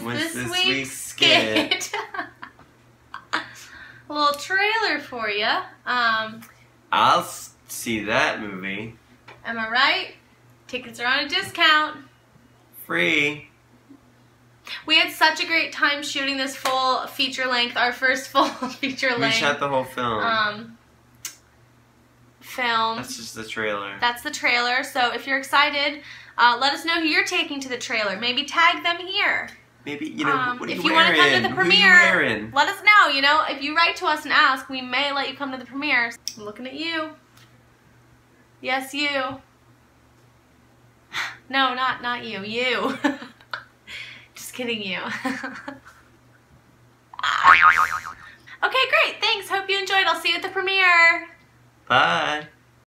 was this week's skit. A little trailer for you. I'll see that movie. Am I right? Tickets are on a discount. Free. We had such a great time shooting this full feature length, our first full feature length. We shot the whole film. That's just the trailer. That's the trailer. So if you're excited, let us know who you're taking to the trailer. Maybe tag them here. Maybe, you know, what are you wearing? If you want to come to the premiere, let us know. You know, if you write to us and ask, we may let you come to the premiere. I'm looking at you. Yes, you. No, not you. You. Just kidding, you. Okay, great. Thanks. Hope you enjoyed. I'll see you at the premiere. Bye.